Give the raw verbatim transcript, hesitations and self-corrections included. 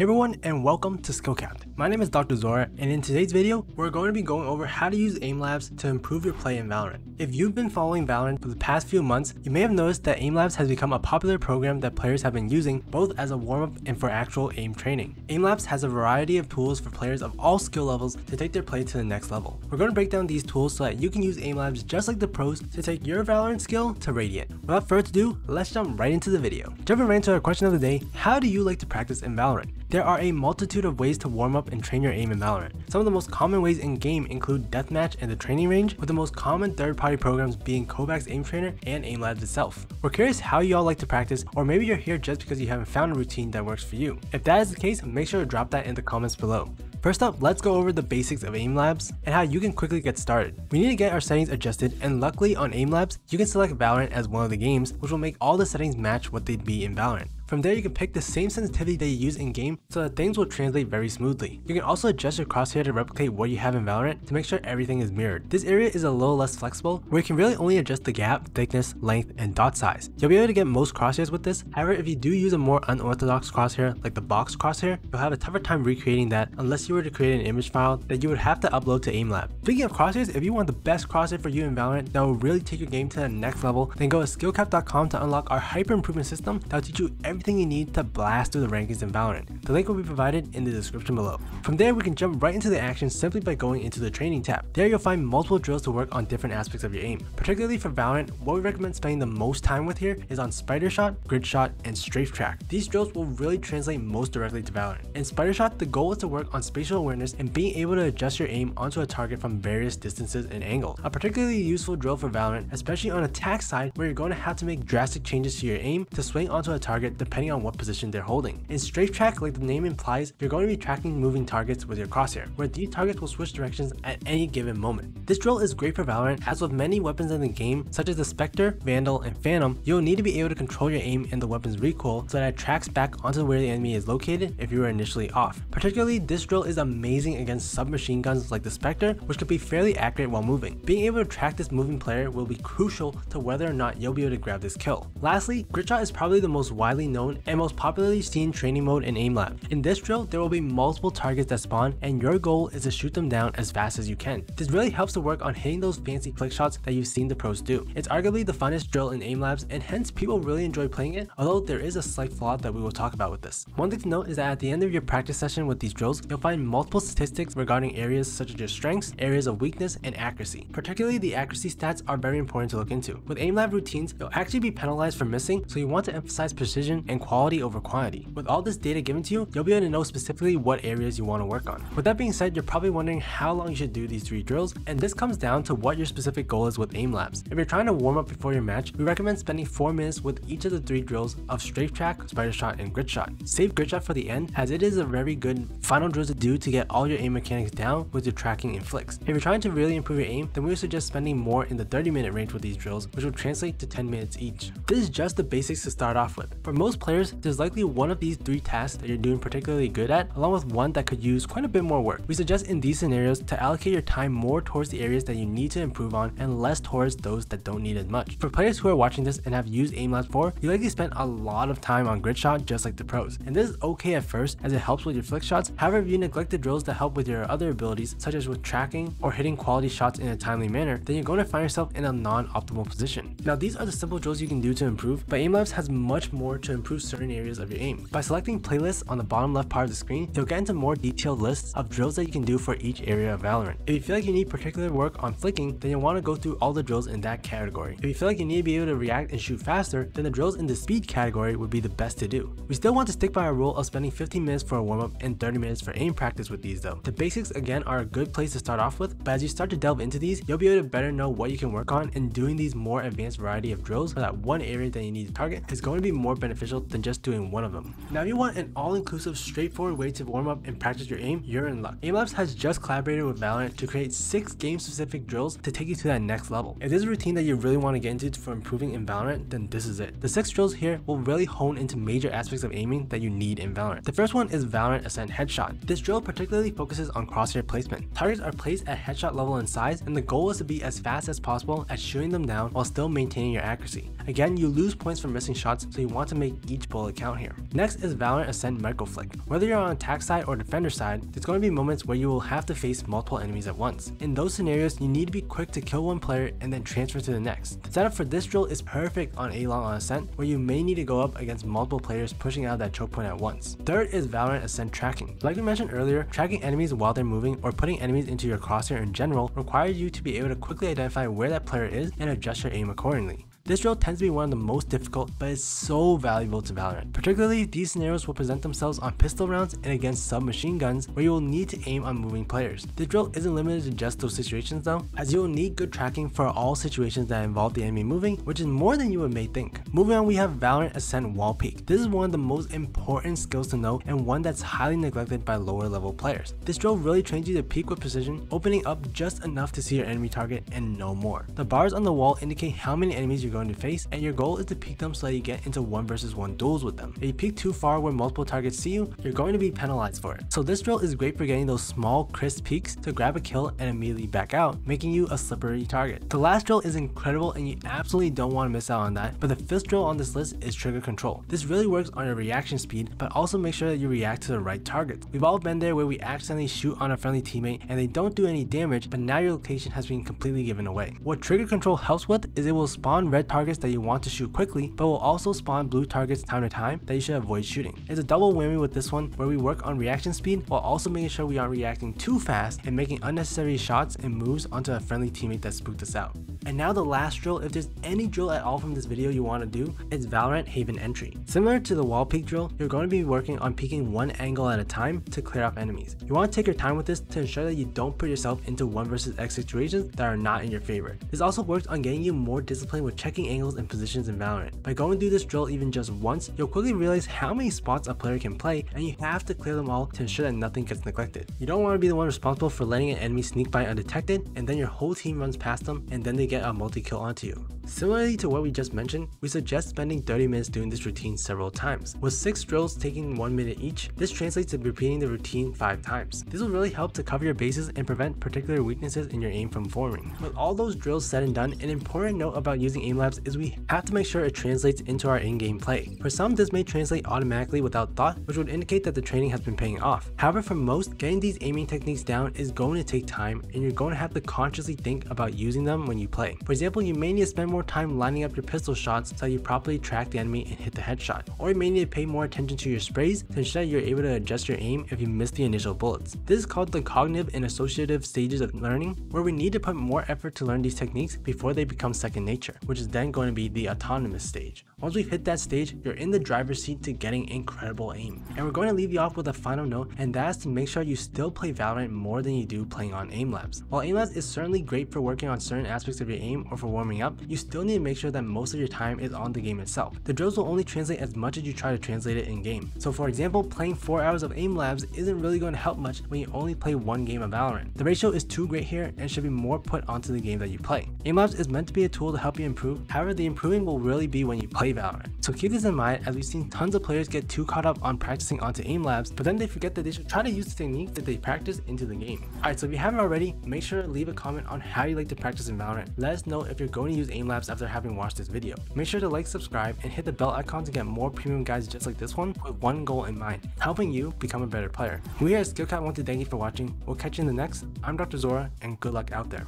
Hey everyone and welcome to Skill Capped. My name is Doctor Zora, and in today's video we're going to be going over how to use Aim Labs to improve your play in Valorant. If you've been following Valorant for the past few months, you may have noticed that Aim Labs has become a popular program that players have been using both as a warm-up and for actual aim training. Aim Labs has a variety of tools for players of all skill levels to take their play to the next level. We're going to break down these tools so that you can use Aim Labs just like the pros to take your Valorant skill to Radiant. Without further ado, let's jump right into the video. Jumping right into our question of the day, how do you like to practice in Valorant? There are a multitude of ways to warm up and train your aim in Valorant. Some of the most common ways in game include deathmatch and the training range, with the most common third-party programs being KovaaK's Aim Trainer and Aim Labs itself. We're curious how y'all like to practice, or maybe you're here just because you haven't found a routine that works for you. If that is the case, make sure to drop that in the comments below. First up, let's go over the basics of Aim Labs and how you can quickly get started. We need to get our settings adjusted, and luckily on Aim Labs, you can select Valorant as one of the games, which will make all the settings match what they'd be in Valorant. From there, you can pick the same sensitivity that you use in game so that things will translate very smoothly. You can also adjust your crosshair to replicate what you have in Valorant to make sure everything is mirrored. This area is a little less flexible, where you can really only adjust the gap, thickness, length, and dot size. You'll be able to get most crosshairs with this. However, if you do use a more unorthodox crosshair like the box crosshair, you'll have a tougher time recreating that unless you were to create an image file that you would have to upload to Aim Lab. Speaking of crosshairs, if you want the best crosshair for you in Valorant that will really take your game to the next level, then go to skill capped dot com to unlock our hyper improvement system that will teach you every everything you need to blast through the rankings in Valorant. The link will be provided in the description below. From there, we can jump right into the action simply by going into the training tab. There you'll find multiple drills to work on different aspects of your aim. Particularly for Valorant, what we recommend spending the most time with here is on spider shot, grid shot, and strafe track. These drills will really translate most directly to Valorant. In spider shot, the goal is to work on spatial awareness and being able to adjust your aim onto a target from various distances and angles. A particularly useful drill for Valorant, especially on attack side, where you're going to have to make drastic changes to your aim to swing onto a target depending on what position they're holding. In strafe track, like the name implies, you're going to be tracking moving targets with your crosshair, where these targets will switch directions at any given moment. This drill is great for Valorant, as with many weapons in the game, such as the Spectre, Vandal, and Phantom, you'll need to be able to control your aim and the weapon's recoil so that it tracks back onto where the enemy is located if you were initially off. Particularly, this drill is amazing against submachine guns like the Spectre, which can be fairly accurate while moving. Being able to track this moving player will be crucial to whether or not you'll be able to grab this kill. Lastly, grid shot is probably the most widely known and most popularly seen training mode in Aim Lab. In this drill, there will be multiple targets that spawn, and your goal is to shoot them down as fast as you can. This really helps to work on hitting those fancy flick shots that you've seen the pros do. It's arguably the funnest drill in Aim Labs, and hence people really enjoy playing it, although there is a slight flaw that we will talk about with this. One thing to note is that at the end of your practice session with these drills, you'll find multiple statistics regarding areas such as your strengths, areas of weakness, and accuracy. Particularly, the accuracy stats are very important to look into. With Aim Lab routines, you'll actually be penalized for missing, so you want to emphasize precision and quality over quantity. With all this data given to you, you'll be able to know specifically what areas you want to work on. With that being said, you're probably wondering how long you should do these three drills, and this comes down to what your specific goal is with Aim Labs. If you're trying to warm up before your match, we recommend spending four minutes with each of the three drills of strafe track, spider shot, and grid shot. Save grid shot for the end, as it is a very good final drill to do to get all your aim mechanics down with your tracking and flicks. If you're trying to really improve your aim, then we would suggest spending more in the thirty minute range with these drills, which will translate to ten minutes each. This is just the basics to start off with. For most Most players, there's likely one of these three tasks that you're doing particularly good at, along with one that could use quite a bit more work. We suggest in these scenarios to allocate your time more towards the areas that you need to improve on and less towards those that don't need as much. For players who are watching this and have used Aim Labs before, you likely spent a lot of time on grid shot just like the pros, and this is okay at first as it helps with your flick shots. However, if you neglect the drills that help with your other abilities, such as with tracking or hitting quality shots in a timely manner, then you're going to find yourself in a non-optimal position. Now, these are the simple drills you can do to improve, but Aim Labs has much more to improve certain areas of your aim. By selecting playlists on the bottom left part of the screen, you'll get into more detailed lists of drills that you can do for each area of Valorant. If you feel like you need particular work on flicking, then you'll want to go through all the drills in that category. If you feel like you need to be able to react and shoot faster, then the drills in the speed category would be the best to do. We still want to stick by our rule of spending fifteen minutes for a warm-up and thirty minutes for aim practice with these though. The basics again are a good place to start off with, but as you start to delve into these, you'll be able to better know what you can work on, and doing these more advanced variety of drills for that one area that you need to target is going to be more beneficial beneficial than just doing one of them. Now, if you want an all-inclusive, straightforward way to warm up and practice your aim, you're in luck. Aim Labs has just collaborated with Valorant to create six game-specific drills to take you to that next level. If there's a routine that you really want to get into for improving in Valorant, then this is it. The six drills here will really hone into major aspects of aiming that you need in Valorant. The first one is Valorant Ascent Headshot. This drill particularly focuses on crosshair placement. Targets are placed at headshot level in size, and the goal is to be as fast as possible at shooting them down while still maintaining your accuracy. Again, you lose points for missing shots, so you want to make each bullet count here. Next is Valorant Ascend Microflick. Whether you're on attack side or defender side, there's going to be moments where you will have to face multiple enemies at once. In those scenarios, you need to be quick to kill one player and then transfer to the next. Setup for this drill is perfect on A-Long on Ascent, where you may need to go up against multiple players pushing out of that choke point at once. Third is Valorant Ascent Tracking. Like we mentioned earlier, tracking enemies while they're moving or putting enemies into your crosshair in general requires you to be able to quickly identify where that player is and adjust your aim accordingly. This drill tends to be one of the most difficult, but is so valuable to Valorant. Particularly, these scenarios will present themselves on pistol rounds and against submachine guns, where you will need to aim on moving players. This drill isn't limited to just those situations though, as you will need good tracking for all situations that involve the enemy moving, which is more than you may think. Moving on, we have Valorant Ascent Wall Peek. This is one of the most important skills to know and one that's highly neglected by lower level players. This drill really trains you to peek with precision, opening up just enough to see your enemy target and no more. The bars on the wall indicate how many enemies you going to face, and your goal is to peek them so that you get into one versus one duels with them. If you peek too far where multiple targets see you, you're going to be penalized for it. So this drill is great for getting those small crisp peeks to grab a kill and immediately back out, making you a slippery target. The last drill is incredible and you absolutely don't want to miss out on that, but the fifth drill on this list is trigger control. This really works on your reaction speed, but also make sure that you react to the right targets. We've all been there where we accidentally shoot on a friendly teammate and they don't do any damage, but now your location has been completely given away. What trigger control helps with is it will spawn red targets that you want to shoot quickly, but will also spawn blue targets time to time that you should avoid shooting. It's a double whammy with this one, where we work on reaction speed while also making sure we aren't reacting too fast and making unnecessary shots and moves onto a friendly teammate that spooked us out. And now the last drill, if there's any drill at all from this video you want to do, it's Valorant Haven Entry. Similar to the wall peek drill, you're going to be working on peeking one angle at a time to clear off enemies. You want to take your time with this to ensure that you don't put yourself into one versus X situations that are not in your favor. This also works on getting you more disciplined with checking angles and positions in Valorant. By going through this drill even just once, you'll quickly realize how many spots a player can play, and you have to clear them all to ensure that nothing gets neglected. You don't want to be the one responsible for letting an enemy sneak by undetected, and then your whole team runs past them, and then they get a multi-kill onto you. Similarly to what we just mentioned, we suggest spending thirty minutes doing this routine several times. With six drills taking one minute each, this translates to repeating the routine five times. This will really help to cover your bases and prevent particular weaknesses in your aim from forming. With all those drills said and done, an important note about using Aim Labs is we have to make sure it translates into our in-game play. For some, this may translate automatically without thought, which would indicate that the training has been paying off. However, for most, getting these aiming techniques down is going to take time, and you're going to have to consciously think about using them when you play. For example, you may need to spend more time lining up your pistol shots so you properly track the enemy and hit the headshot, or you may need to pay more attention to your sprays to ensure that you're able to adjust your aim if you miss the initial bullets. This is called the cognitive and associative stages of learning, where we need to put more effort to learn these techniques before they become second nature, which is then going to be the autonomous stage. Once we've hit that stage, you're in the driver's seat to getting incredible aim. And we're going to leave you off with a final note, and that's to make sure you still play Valorant more than you do playing on Aim Labs. While Aim Labs is certainly great for working on certain aspects of your aim or for warming up, you still need to make sure that most of your time is on the game itself. The drills will only translate as much as you try to translate it in game. So for example, playing four hours of Aim Labs isn't really going to help much when you only play one game of Valorant. The ratio is too great here and should be more put onto the game that you play. Aim Labs is meant to be a tool to help you improve, however the improving will really be when you play Valorant. So keep this in mind, as we've seen tons of players get too caught up on practicing onto Aim Labs, but then they forget that they should try to use the techniques that they practice into the game. Alright, so if you haven't already, make sure to leave a comment on how you like to practice in Valorant. Let us know if you're going to use Aim Labs after having watched this video. Make sure to like, subscribe, and hit the bell icon to get more premium guides just like this one with one goal in mind, helping you become a better player. We here at Skill Capped want to thank you for watching. We'll catch you in the next. I'm Doctor Zora, and good luck out there.